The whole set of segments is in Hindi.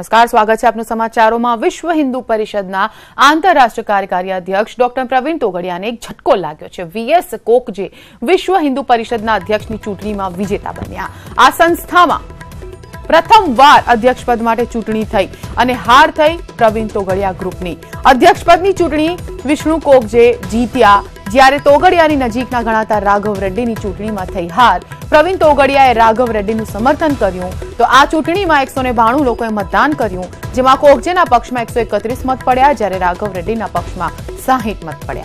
नमस्कार, स्वागत है आपनो समाचारों। विश्व हिंदू परिषद आंतरराष्ट्रीय कार्यकारी अध्यक्ष डॉक्टर प्रवीण तोगड़िया ने एक झटको लाग्यो। वीएस कोकजे विश्व हिंदू परिषद अध्यक्ष की चूंटणी में विजेता बन्या। आ संस्था में प्रथमवार अध्यक्ष पद माटे चूंटणी थई अने हार थई प्रवीण तोगड़िया ग्रुपनी। अध्यक्ष पदनी चूंटणी विष्णु कोकजे जीत्या, ज्यारे तोगड़ियानी नजीकना गणाता राघव रेड्डीनी चूंटणीमां थई हार। प्रवीण तोगड़ियाए राघव रेड्डीनुं समर्थन कर्युं तो आ चूंटणीमां 192 लोकोए मतदान कर्युं, जेमां कोकजेना पक्षमां 131 मत पड्या, ज्यारे राघव रेड्डीना पक्षमां 60 मत पड्या।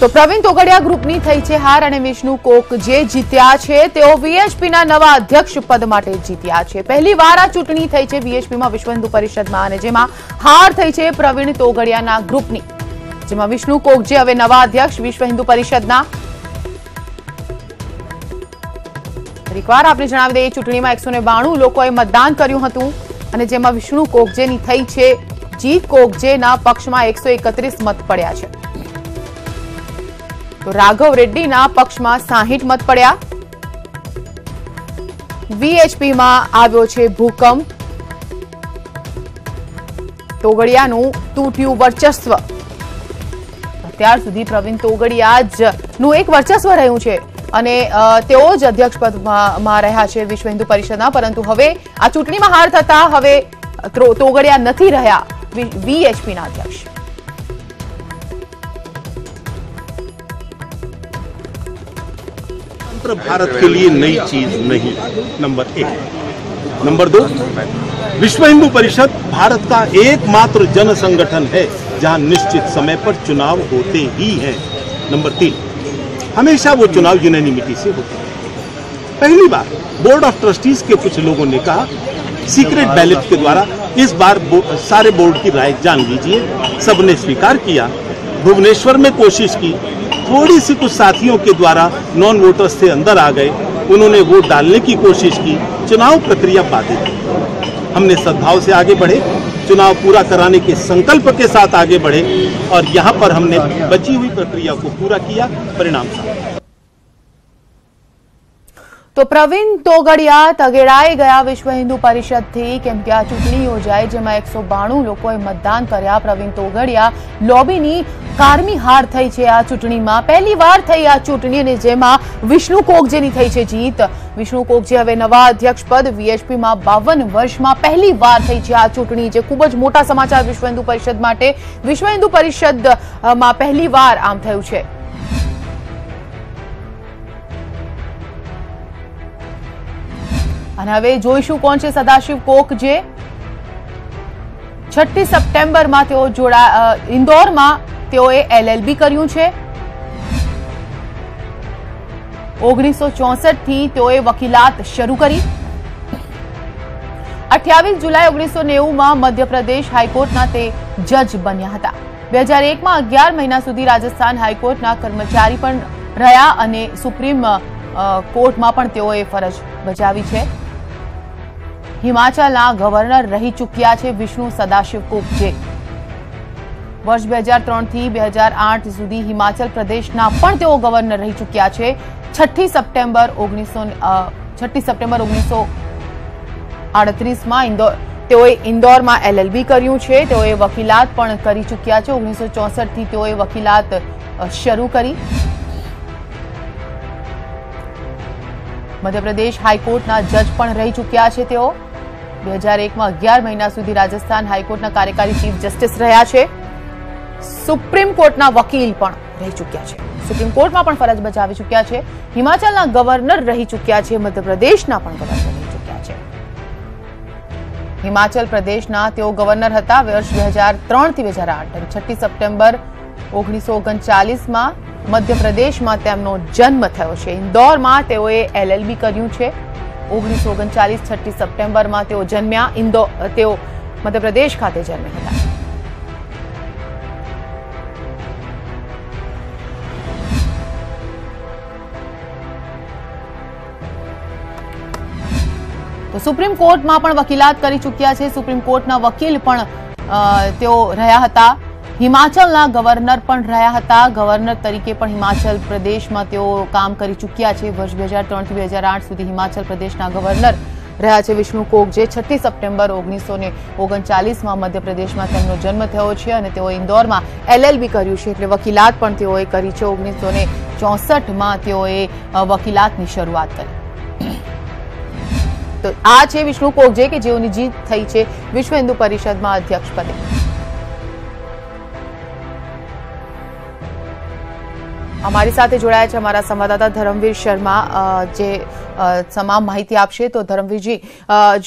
तो प्रवीण तोगड़िया ग्रुपनी थई छे हार अने विष्णु कोकजे जीत्या छे। तेओ वीएचपीना नवा अध्यक्ष पद माटे जीत्या छे। पहलीवार आ चूंटणी थई छे वीएचपीमां, विश्व हिंदू परिषदमां, अने जेमां हार थई छे प्रवीण तोगड़ियाना ग्रुपनी। જેમાં વિષ્ણુ કોકજે હવે નવા અધ્યક્ષ વિશ્વ હિન્દુ પરિષદના। એકવાર આપણે જણાવી દઈએ, ચૂંટણીમાં 192 લોકોએ મતદાન કર્યું હતું અને જેમાં વિષ્ણુ કોકજેની થઈ છે જીત। કોકજેના પક્ષમાં 131 મત પડ્યા છે તો રાઘવ રેડ્ડીના પક્ષમાં 60 મત પડ્યા। વીએચપીમાં આવ્યો છે ભૂકંપ। તોગડિયાનું તૂટ્યું વર્ચસ્વ। त्यार सुधी प्रवीण तोगड़िया एक वर्चस्व रह्यु छे अने तेओ ज अध्यक्ष पद मां रह्या छे विश्व हिंदू परिषदना। परंतु हवे आ चूंटणीमां हार थता हवे तोगड़िया नथी रह्या वीएचपीना अध्यक्ष। स्वतंत्र भारत के लिए नई चीज नहीं, नंबर एक। नंबर दो, विश्व हिंदू परिषद भारत का एकमात्र जन संगठन है जहां निश्चित समय पर चुनाव होते ही हैं। नंबर तीन, हमेशा वो चुनाव यूनानिमिटी से होते हैं। पहली बार बोर्ड ऑफ ट्रस्टीज के कुछ लोगों ने कहा सीक्रेट बैलेट के द्वारा इस बार सारे बोर्ड की राय जान लीजिए, सबने स्वीकार किया। भुवनेश्वर में कोशिश की, थोड़ी सी कुछ साथियों के द्वारा नॉन वोटर्स से अंदर आ गए, उन्होंने वोट डालने की कोशिश की, चुनाव प्रक्रिया बाधित। हमने सद्भाव से आगे बढ़े, चुनाव पूरा कराने के संकल्प के साथ आगे बढ़े और यहाँ पर हमने बची हुई प्रक्रिया को पूरा किया, परिणाम सामने। तो प्रवीण तोगड़िया तगेड़ाई गया विश्व हिंदू परिषद थी, केम के आ चूंटणी योजाई जेमां 192 लोकोए मतदान कर्या। प्रवीण तोगड़िया लॉबीनी कारमी हार थई छे आ चूंटणीमां। पहलीवार थई आ चूंटणी अने जेमां विष्णु कोकजेनी थई छे जीत। विष्णु कोकजे हवे नवा अध्यक्ष पद वीएचपीमां 52 वर्षमां पहलीवार थई छे आ चूंटणी, जे खूब ज मोटा समाचार विश्व हिंदू परिषद माटे। विश्व हिंदू परिषदमां पहलीवार आम थयुं छे। हवे जोईशु कोण छे सदाशिव कोकजे। 26 सप्टेम्बर मां तेओ इंदौर मां तेओए एलएलबी कर्युं छे। 1964 थी तेओए वकीलात शुरू करी। 28 जुलाई 1990 मां मध्य प्रदेश हाईकोर्टना ते जज बन्या हता। 2001 मां 11 महीना सुधी राजस्थान हाईकोर्टना कर्मचारी पण रह्या अने सुप्रीम कोर्ट मां पण तेओए फरज बजावी छे। हिमाचलना गवर्नर रही चुक्या छे विष्णु सदाशिव कोकजे। वर्ष 2003 थी 2008 सुधी हिमाचल प्रदेशना पण तेओ गवर्नर रही चुक्या छे। 36 सप्टेम्बर 1938 मां इंदौर मां एलएलबी कर्युं छे। तेओए वकीलात पण करी चुक्या छे। 1964 थी तेओए वकीलात शुरू करी। मध्यप्रदेश हाईकोर्टना जज पण रही चुक्या छे तेओ। 2001 मां 11 महीना सुधी राजस्थान हाईकोर्टना कार्यकारी चीफ जस्टिस रह्या छे। सुप्रीम कोर्टना वकील पण रही चुक्या छे। सुप्रीम कोर्ट मां पण फरज बजावी चुक्या छे। हिमाचलना गवर्नर रही चुक्या छे। मध्यप्रदेशना पण गवर्नर रही चुक्या छे। हिमाचल प्रदेशना तेओ गवर्नर हता वर्ष 2003 થી 2008 અને 36 સપ્ટેમ્બર 1939 માં मध्यप्रदेश में तेमनो जन्म थयो छे। इंदौर में तेओए एलएलबी कर्युं छे। 1939 36 सप्टेम्बर में तेओ जन्म्या। तेओ मध्यप्रदेश खाते जन्म्या हता। तो सुप्रीम कोर्ट में पण वकीलात करी चुक्या छे। सुप्रीम कोर्टना वकील पण तेओ रह्या हता। हिमाचलना गवर्नर पण रह्या हता। गवर्नर तरीके पण हिमाचल प्रदेश में तेओ काम करी चुक्या छे। वर्ष 2003 થી 2008 सुधी हिमाचल प्रदेशना गवर्नर રહ્યા છે। વિષ્ણુ કોકજે 36 સપ્ટેમ્બર 1939 માં મધ્યપ્રદેશમાં તેમનો જન્મ થયો છે અને તેઓ ઇન્દોરમાં LLB કર્યું છે, એટલે વકીલાત પણ તેઓએ કરી છે। 1964 માં તેઓએ વકીલાતની શરૂઆત કરી। તો આ છે વિષ્ણુ કોકજે કે જેઓની જીત થઈ છે વિશ્વ હિન્દુ પરિષદમાં અધ્યક્ષ પદે। हमारी साथ जोड़ाया है हमारा संवाददाता धर्मवीर शर्मा जे तमाम माहिती आपसे। तो धर्मवीर जी,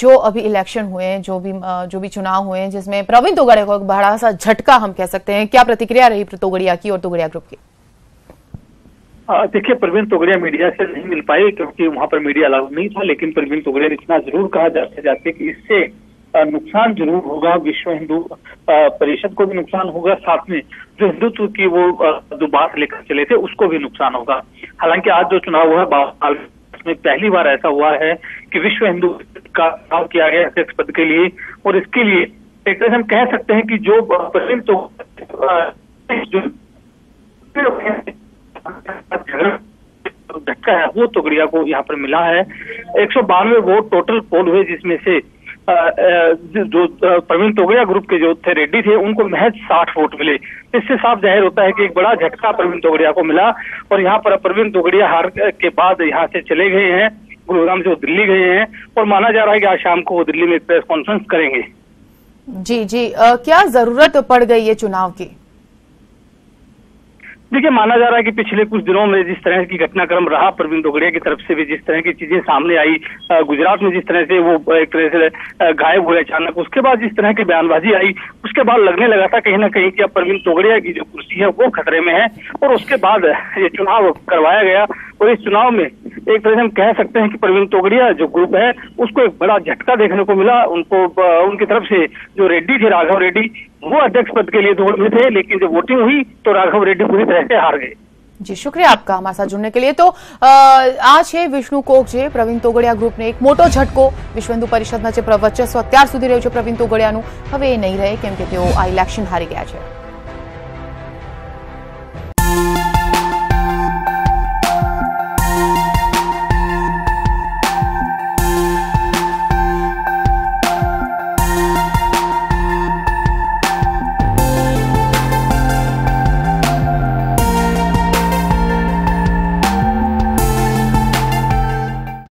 जो अभी इलेक्शन हुए हैं, जो भी चुनाव हुए हैं, जिसमें प्रवीण तोगड़िया को एक बड़ा सा झटका हम कह सकते हैं, क्या प्रतिक्रिया रही तोगड़िया की और तोगड़िया ग्रुप की? देखिए, प्रवीण तोगड़िया मीडिया से नहीं मिल पाई क्योंकि वहां पर मीडिया अलाउड नहीं था, लेकिन प्रवीण तोगड़िया ने इतना जरूर कहा जाते कि इससे नुकसान जरूर होगा, विश्व हिंदू परिषद को भी नुकसान होगा, साथ में जो हिंदुत्व की वो जो बात लेकर चले थे उसको भी नुकसान होगा। हालांकि आज जो चुनाव हुआ है में पहली बार ऐसा हुआ है कि विश्व हिंदू का चुनाव किया गया अध्यक्ष पद के लिए, और इसके लिए एक तरह से हम कह सकते हैं कि जो प्रवीण तोगड़िया धक्का है वो तोगड़िया को यहाँ पर मिला है। 192 वोट टोटल पोल हुए, जिसमें से जो प्रवीण तोगड़िया ग्रुप के जो थे रेड्डी थे उनको महज 60 वोट मिले। इससे साफ जाहिर होता है कि एक बड़ा झटका प्रवीण तोगड़िया को मिला, और यहाँ पर प्रवीण तोगड़िया हार के बाद यहाँ से चले गए हैं, गुरुग्राम से वो दिल्ली गए हैं, और माना जा रहा है कि आज शाम को वो दिल्ली में प्रेस कॉन्फ्रेंस करेंगे। जी, क्या जरूरत पड़ गई है चुनाव की? देखिए, माना जा रहा है कि पिछले कुछ दिनों में जिस तरह की घटनाक्रम रहा, प्रवीण तोगड़िया की तरफ से भी जिस तरह की चीजें सामने आई, गुजरात में जिस तरह से वो एक तरह से गायब हुए अचानक, उसके बाद जिस तरह की बयानबाजी आई, उसके बाद लगने लगा था कहीं ना कहीं कि अब प्रवीण तोगड़िया की जो कुर्सी है वो खतरे में है। और उसके बाद ये चुनाव करवाया गया, और इस चुनाव में एक तरह से हम कह सकते हैं कि प्रवीण तोगड़िया जो ग्रुप है उसको एक बड़ा झटका देखने को मिला। उनकी तरफ से जो रेड्डी थे, राघव रेड्डी, वो अध्यक्ष पद के लिए दौड़ में थे, लेकिन जब वोटिंग हुई तो राघव रेड्डी पूरी तरह से हार गए। जी, शुक्रिया आपका हमारे साथ जुड़ने के लिए। तो आज है विष्णु कोकजे प्रवीण तोगड़िया ग्रुप ने एक मोटो झटको विश्व हिंदू परिषद में वर्चस्व अत्यार सुधी रह्यु प्रवीण तोगड़िया हवे नहीं रहे, केम के तेओ आ इलेक्शन हारी गया है।